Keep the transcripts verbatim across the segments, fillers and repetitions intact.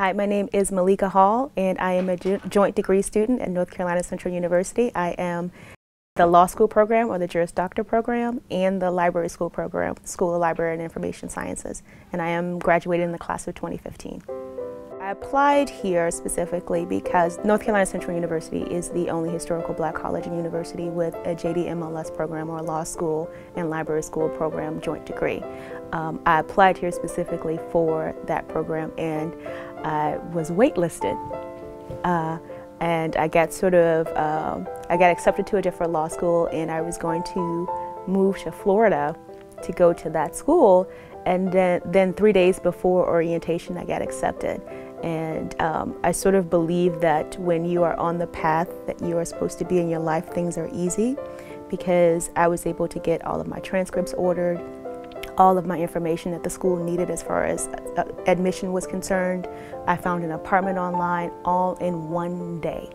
Hi, my name is Malikah Hall, and I am a joint degree student at North Carolina Central University. I am the law school program, or the Juris Doctor program, and the library school program, School of Library and Information Sciences, and I am graduating in the class of twenty fifteen. I applied here specifically because North Carolina Central University is the only historical black college and university with a J D M L S program, or law school and library school program joint degree. Um, I applied here specifically for that program, and I was waitlisted, uh, and I got sort of, um, I got accepted to a different law school, and I was going to move to Florida to go to that school, and then, then three days before orientation I got accepted. And um, I sort of believe that when you are on the path that you are supposed to be in your life, things are easy, because I was able to get all of my transcripts ordered, all of my information that the school needed as far as uh, admission was concerned. I found an apartment online all in one day.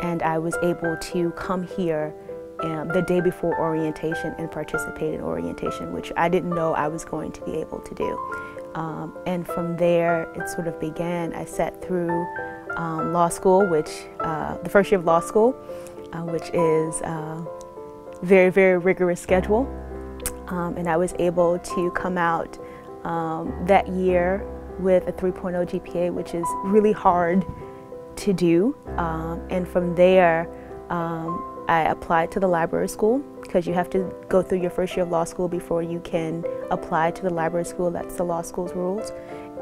And I was able to come here um, the day before orientation and participate in orientation, which I didn't know I was going to be able to do. Um, and from there, it sort of began. I sat through um, law school, which, uh, the first year of law school, uh, which is a very, very rigorous schedule. Um, and I was able to come out um, that year with a three point oh G P A, which is really hard to do. Um, and from there, um, I applied to the library school, because you have to go through your first year of law school before you can apply to the library school. That's the law school's rules,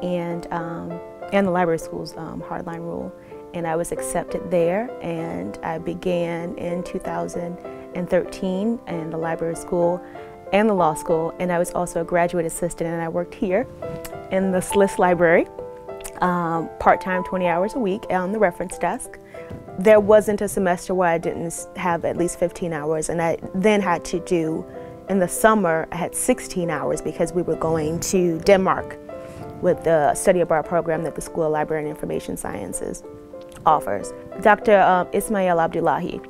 and, um, and the library school's um, hardline rule. And I was accepted there, and I began in two thousand thirteen in the library school and the law school, and I was also a graduate assistant, and I worked here in the S L I S library, um, part-time twenty hours a week on the reference desk. There wasn't a semester where I didn't have at least fifteen hours, and I then had to do, in the summer, I had sixteen hours, because we were going to Denmark with the study abroad program that the School of Library and Information Sciences offers. Doctor Um, Ismail Abdullahi,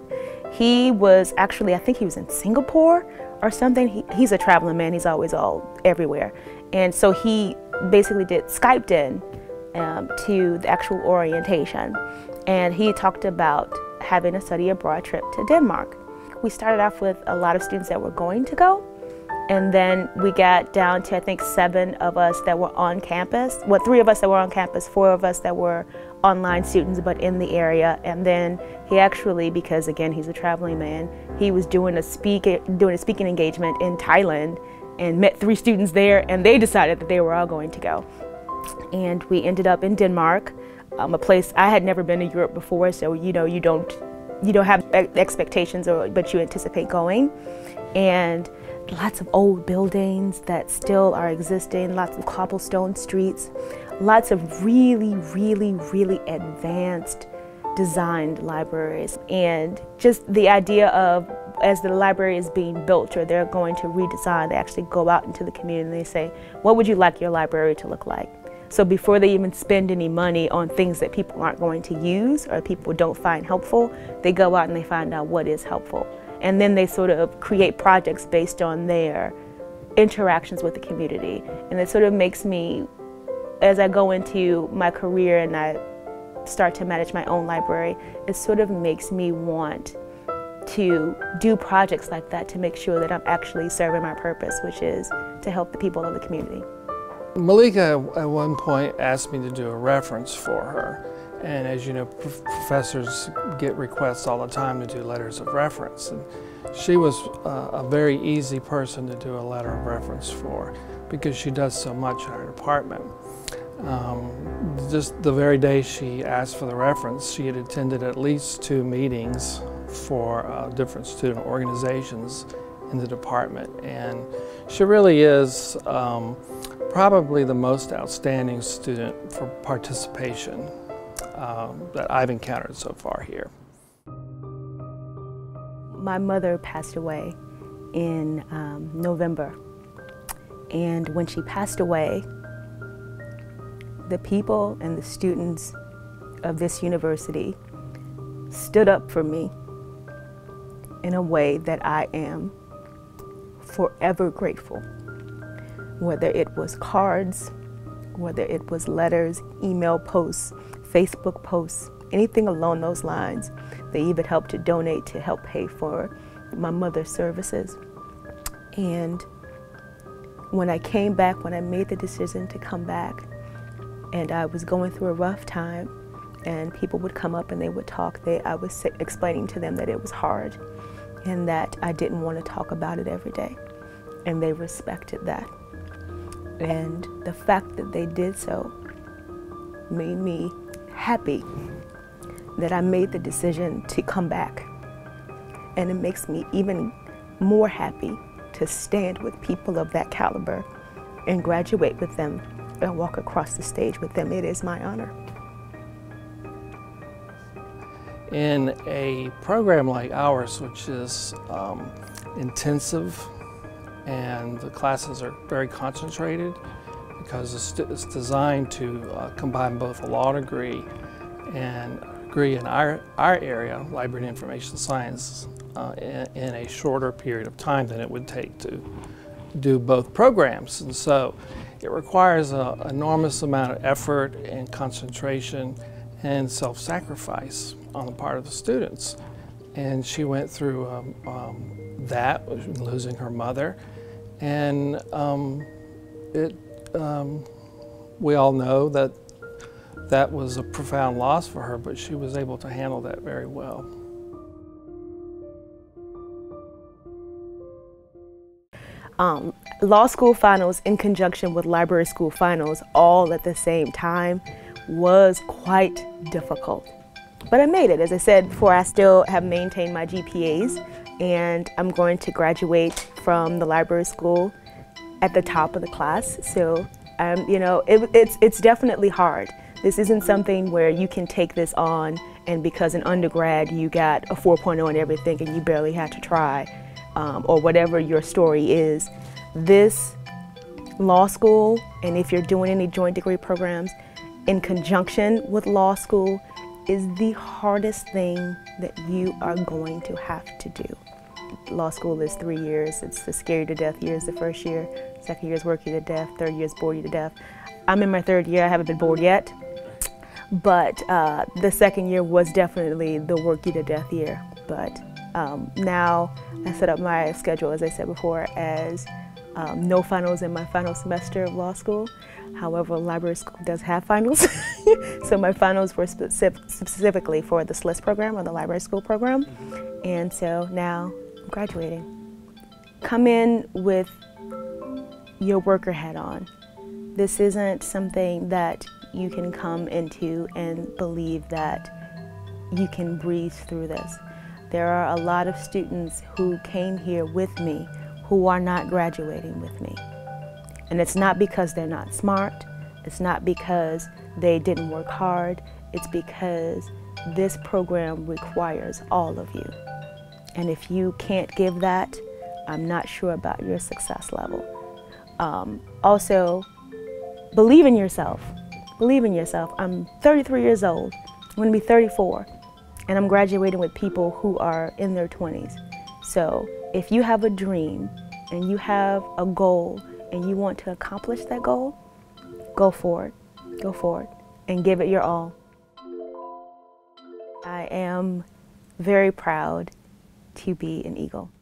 he was actually, I think he was in Singapore or something. He, he's a traveling man, he's always all everywhere. And so he basically did, Skyped in um, to the actual orientation. And he talked about having a study abroad trip to Denmark. We started off with a lot of students that were going to go, and then we got down to, I think, seven of us that were on campus. Well, three of us that were on campus, four of us that were online students but in the area. And then he actually, because again he's a traveling man, he was doing a speak doing a speaking engagement in Thailand and met three students there, and they decided that they were all going to go. And we ended up in Denmark, um, a place I had never been to Europe before, so you know you don't you don't have expectations, or but you anticipate going. And lots of old buildings that still are existing, lots of cobblestone streets, lots of really, really, really advanced designed libraries. And just the idea of, as the library is being built or they're going to redesign, they actually go out into the community and they say, what would you like your library to look like? So before they even spend any money on things that people aren't going to use or people don't find helpful, they go out and they find out what is helpful. And then they sort of create projects based on their interactions with the community. And it sort of makes me, as I go into my career and I start to manage my own library, it sort of makes me want to do projects like that to make sure that I'm actually serving my purpose, which is to help the people of the community. Malikah at one point asked me to do a reference for her. And as you know, professors get requests all the time to do letters of reference. And she was uh, a very easy person to do a letter of reference for, because she does so much in her department. Um, just the very day she asked for the reference, she had attended at least two meetings for uh, different student organizations in the department. And she really is um, probably the most outstanding student for participation Um, that I've encountered so far here. My mother passed away in um, November, and when she passed away, the people and the students of this university stood up for me in a way that I am forever grateful. Whether it was cards, whether it was letters, email posts, Facebook posts, anything along those lines. They even helped to donate to help pay for my mother's services. And when I came back, when I made the decision to come back, and I was going through a rough time, and people would come up and they would talk, they, I was explaining to them that it was hard and that I didn't want to talk about it every day. And they respected that. And the fact that they did so made me happy that I made the decision to come back. And it makes me even more happy to stand with people of that caliber and graduate with them and walk across the stage with them. It is my honor. In a program like ours, which is um, intensive, and the classes are very concentrated because it's, it's designed to uh, combine both a law degree and a degree in our, our area, Library and Information Sciences, uh, in, in a shorter period of time than it would take to do both programs. And so it requires an enormous amount of effort and concentration and self-sacrifice on the part of the students. And she went through um, um, that, losing her mother, and um, it, um, we all know that that was a profound loss for her, but she was able to handle that very well. Um, law school finals in conjunction with library school finals all at the same time was quite difficult. But I made it. As I said before, I still have maintained my G P As, and I'm going to graduate from the library school at the top of the class. So, um, you know, it, it's, it's definitely hard. This isn't something where you can take this on, and because an undergrad you got a four point oh and everything and you barely had to try, um, or whatever your story is. This law school, and if you're doing any joint degree programs, in conjunction with law school, is the hardest thing that you are going to have to do. Law school is three years. It's the scare you to death year is the first year, second year is work you to death, third year is bore you to death. I'm in my third year, I haven't been bored yet, but uh, the second year was definitely the work you to death year. But um, now I set up my schedule, as I said before, as um, no finals in my final semester of law school. However, library school does have finals. So my finals were specific, specifically for the S L I S program, or the library school program. And so now I'm graduating. Come in with your worker hat on. This isn't something that you can come into and believe that you can breeze through this. There are a lot of students who came here with me who are not graduating with me. And it's not because they're not smart, it's not because they didn't work hard, it's because this program requires all of you. And if you can't give that, I'm not sure about your success level. Um, also, believe in yourself. Believe in yourself. I'm thirty-three years old, I'm gonna be thirty-four, and I'm graduating with people who are in their twenties. So if you have a dream and you have a goal, and you want to accomplish that goal, go for it, go for it, and give it your all. I am very proud to be an Eagle.